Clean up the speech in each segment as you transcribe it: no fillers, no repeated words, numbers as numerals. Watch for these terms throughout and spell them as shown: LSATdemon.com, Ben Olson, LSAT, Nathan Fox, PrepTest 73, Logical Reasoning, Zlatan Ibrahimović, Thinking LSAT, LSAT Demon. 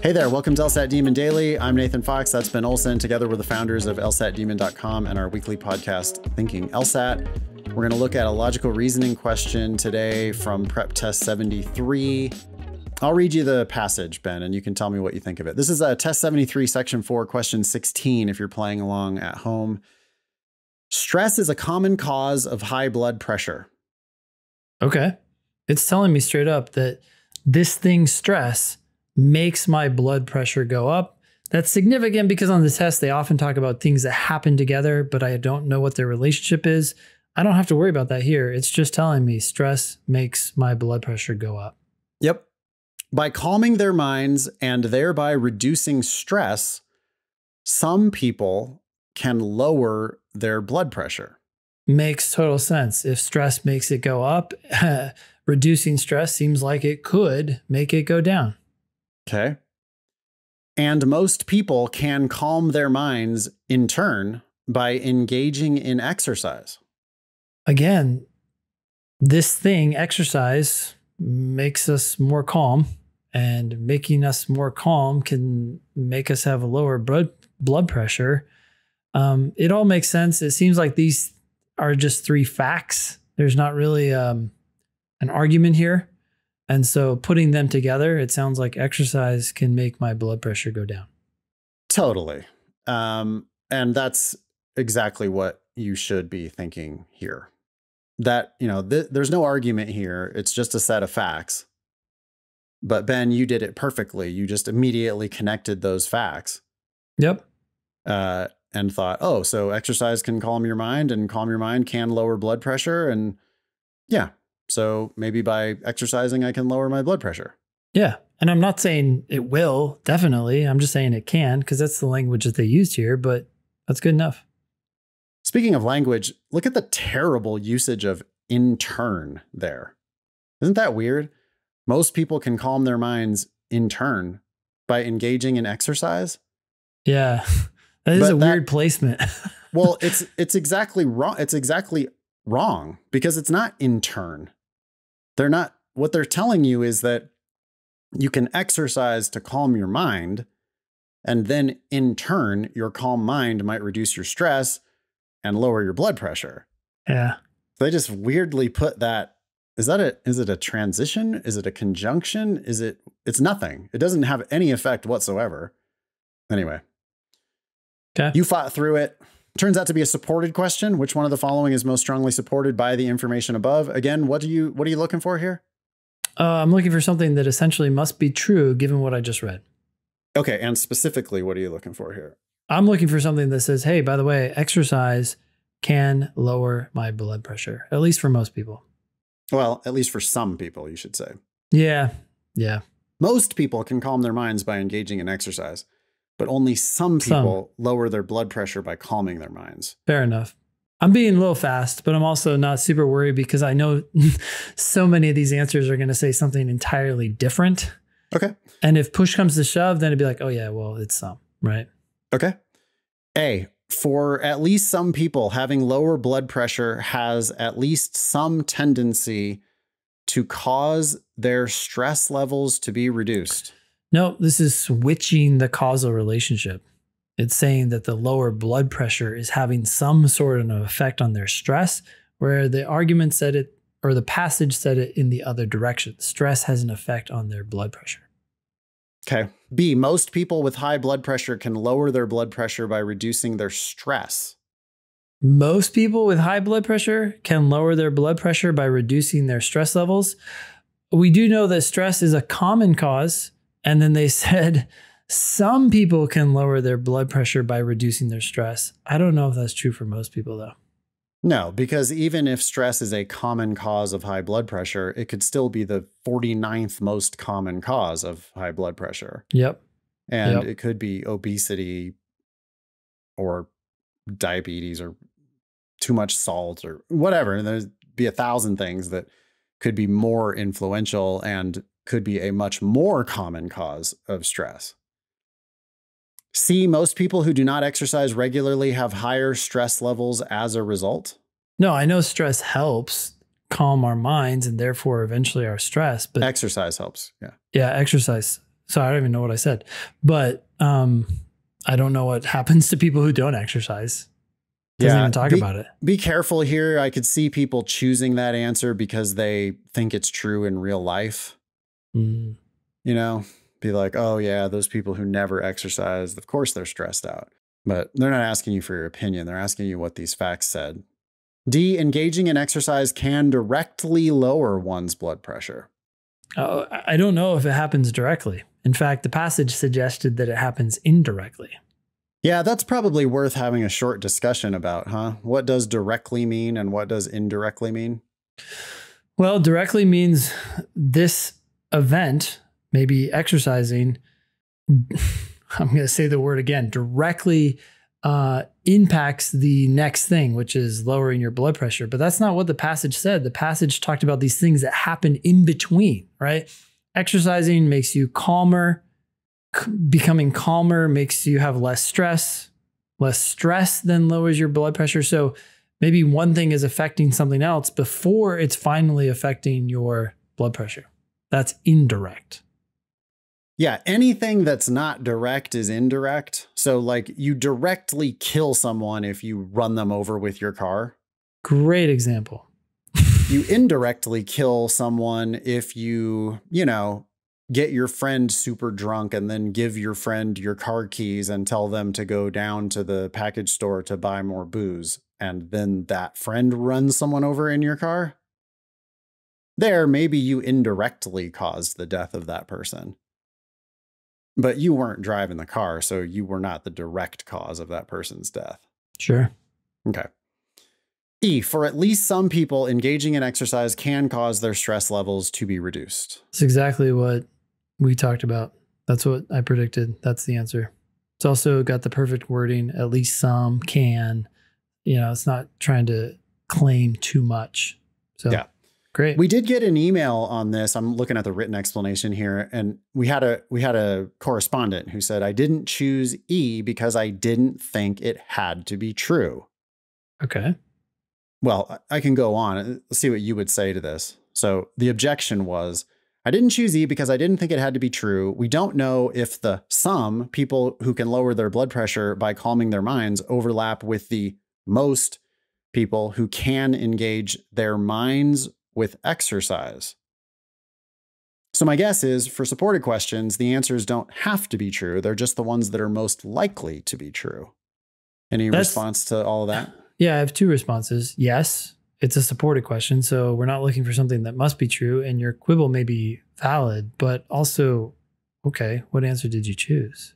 Hey there, welcome to LSAT Demon Daily. I'm Nathan Fox, that's Ben Olson. Together we're the founders of LSATdemon.com and our weekly podcast, Thinking LSAT. We're gonna look at a logical reasoning question today from PrepTest 73. I'll read you the passage, Ben, and you can tell me what you think of it. This is Test 73, Section 4, Question 16, if you're playing along at home. Stress is a common cause of high blood pressure. Okay. It's telling me straight up that this thing, stress, makes my blood pressure go up. That's significant because on the test, they often talk about things that happen together, but I don't know what their relationship is. I don't have to worry about that here. It's just telling me stress makes my blood pressure go up. Yep. By calming their minds and thereby reducing stress, some people can lower their blood pressure. Makes total sense. If stress makes it go up, reducing stress seems like it could make it go down. Okay. And most people can calm their minds in turn by engaging in exercise. Again, this thing, exercise, makes us more calm, and making us more calm can make us have a lower blood pressure. It all makes sense. It seems like these are just three facts. There's not really an argument here. And so putting them together, it sounds like exercise can make my blood pressure go down. Totally. And that's exactly what you should be thinking here. That, you know, there's no argument here. It's just a set of facts. But Ben, you did it perfectly. You just immediately connected those facts. Yep. And thought, oh, so exercise can calm your mind, and calm your mind can lower blood pressure. And yeah. So maybe by exercising, I can lower my blood pressure. Yeah. And I'm not saying it will, definitely. I'm just saying it can, because that's the language that they used here, but that's good enough. Speaking of language, look at the terrible usage of in turn there. Isn't that weird? Most people can calm their minds in turn by engaging in exercise. Yeah. That is a weird placement. Well, it's exactly wrong. It's exactly wrong because it's not in turn. They're not, what they're telling you is that you can exercise to calm your mind, and then in turn, your calm mind might reduce your stress and lower your blood pressure. Yeah. They just weirdly put that, is it a transition? Is it a conjunction? It's nothing. It doesn't have any effect whatsoever. Anyway. Okay. You fought through it. Turns out to be a supported question. Which one of the following is most strongly supported by the information above? Again, what are you looking for here? I'm looking for something that essentially must be true given what I just read. Okay. And specifically, what are you looking for here? I'm looking for something that says, hey, by the way, exercise can lower my blood pressure, at least for most people. Well, at least for some people, you should say. Yeah. Yeah. Most people can calm their minds by engaging in exercise, but only some people lower their blood pressure by calming their minds. Fair enough. I'm being a little fast, but I'm also not super worried because I know so many of these answers are going to say something entirely different. Okay. And if push comes to shove, then it'd be like, oh yeah, well, it's some, right? Okay. A, for at least some people, having lower blood pressure has at least some tendency to cause their stress levels to be reduced. No, this is switching the causal relationship. It's saying that the lower blood pressure is having some sort of effect on their stress, where the argument said it, or the passage said it in the other direction. Stress has an effect on their blood pressure. Okay. B, most people with high blood pressure can lower their blood pressure by reducing their stress. Most people with high blood pressure can lower their blood pressure by reducing their stress levels. We do know that stress is a common cause. And then they said some people can lower their blood pressure by reducing their stress. I don't know if that's true for most people, though. No, because even if stress is a common cause of high blood pressure, it could still be the 49th most common cause of high blood pressure. Yep. And yep, it could be obesity or diabetes or too much salt or whatever. And there'd be 1,000 things that could be more influential and could be a much more common cause of stress. C, most people who do not exercise regularly have higher stress levels as a result. No, I know stress helps calm our minds and therefore eventually our stress, but exercise helps. Yeah. Yeah. Exercise So I don't even know what I said, but I don't know what happens to people who don't exercise. Doesn't even talk about it. Be careful here. I could see people choosing that answer because they think it's true in real life. Mm. You know, be like, oh yeah, those people who never exercise, of course they're stressed out. But they're not asking you for your opinion. They're asking you what these facts said. D, engaging in exercise can directly lower one's blood pressure. I don't know if it happens directly. In fact, the passage suggested that it happens indirectly. Yeah, that's probably worth having a short discussion about, huh? What does directly mean and what does indirectly mean? Well, directly means this event, maybe exercising, I'm going to say the word again, directly impacts the next thing, which is lowering your blood pressure. But that's not what the passage said. The passage talked about these things that happen in between, right? Exercising makes you calmer. Becoming calmer makes you have less stress. Less stress then lowers your blood pressure. So maybe one thing is affecting something else before it's finally affecting your blood pressure. That's indirect. Yeah, anything that's not direct is indirect. So like you directly kill someone if you run them over with your car. Great example. You indirectly kill someone if you, you know, get your friend super drunk and then give your friend your car keys and tell them to go down to the package store to buy more booze. And then that friend runs someone over in your car. There, maybe you indirectly caused the death of that person. But you weren't driving the car, so you were not the direct cause of that person's death. Sure. Okay. E, for at least some people, engaging in exercise can cause their stress levels to be reduced. That's exactly what we talked about. That's what I predicted. That's the answer. It's also got the perfect wording, at least some can. You know, it's not trying to claim too much. So yeah. Great. We did get an email on this. I'm looking at the written explanation here. And we had a correspondent who said, I didn't choose E because I didn't think it had to be true. Okay. Well, I can go on. Let's see what you would say to this. So the objection was, I didn't choose E because I didn't think it had to be true. We don't know if the some people who can lower their blood pressure by calming their minds overlap with the most people who can engage their minds with exercise. So my guess is for supported questions, the answers don't have to be true. They're just the ones that are most likely to be true. Any response to all of that? Yeah, I have two responses. Yes, it's a supported question. So we're not looking for something that must be true. And your quibble may be valid, but also, okay, what answer did you choose?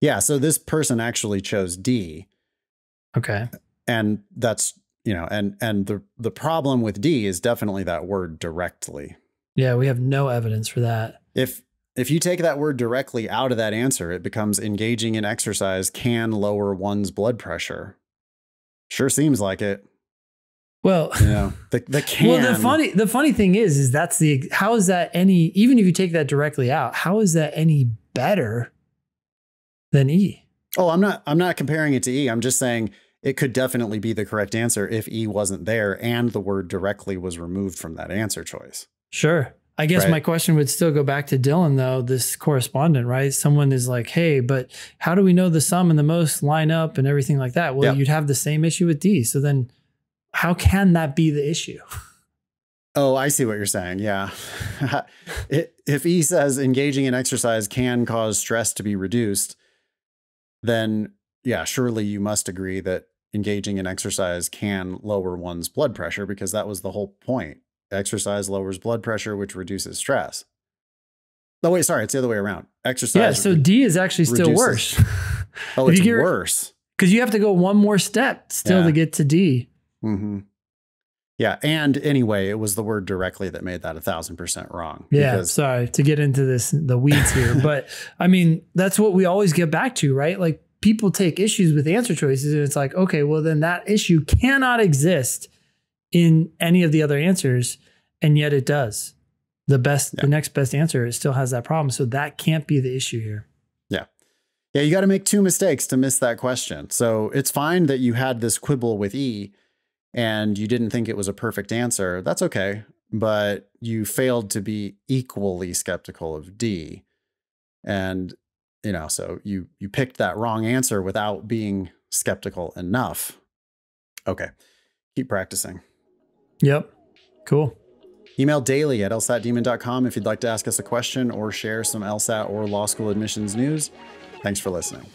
Yeah, so this person actually chose D. Okay. And that's, you know, and the problem with D is definitely that word directly. Yeah, we have no evidence for that. If you take that word directly out of that answer, it becomes engaging in exercise can lower one's blood pressure. Sure seems like it. Well, yeah, you know, the can. Well, the funny thing is that's the, how is that any, even if you take that directly out, how is that any better than E? Oh, I'm not comparing it to E. I'm just saying it could definitely be the correct answer if E wasn't there and the word directly was removed from that answer choice. Sure. I guess my question would still go back to Dylan, though, this correspondent, right? Someone is like, hey, but how do we know the sum and the most line up and everything like that? Well, you'd have the same issue with D. So then how can that be the issue? Oh, I see what you're saying. Yeah. If E says engaging in exercise can cause stress to be reduced, then, yeah, surely you must agree that engaging in exercise can lower one's blood pressure, because that was the whole point. Exercise lowers blood pressure, which reduces stress. Oh, wait, sorry. It's the other way around. Exercise. Yeah, so D is actually still worse. Oh, it's worse. Because you have to go one more step still to get to D. Mm-hmm. Yeah. And anyway, it was the word directly that made that 1000% wrong. Yeah. Sorry to get into this, the weeds here, but I mean, that's what we always get back to, right? Like, people take issues with answer choices and it's like, okay, well then that issue cannot exist in any of the other answers. And yet it does. The best, the next best answer, it still has that problem. So that can't be the issue here. Yeah. Yeah. You got to make two mistakes to miss that question. So it's fine that you had this quibble with E and you didn't think it was a perfect answer. That's okay. But you failed to be equally skeptical of D. And, you know, so you picked that wrong answer without being skeptical enough. Okay. Keep practicing. Yep. Cool. Email daily at LSATdemon.com if you'd like to ask us a question or share some LSAT or law school admissions news. Thanks for listening.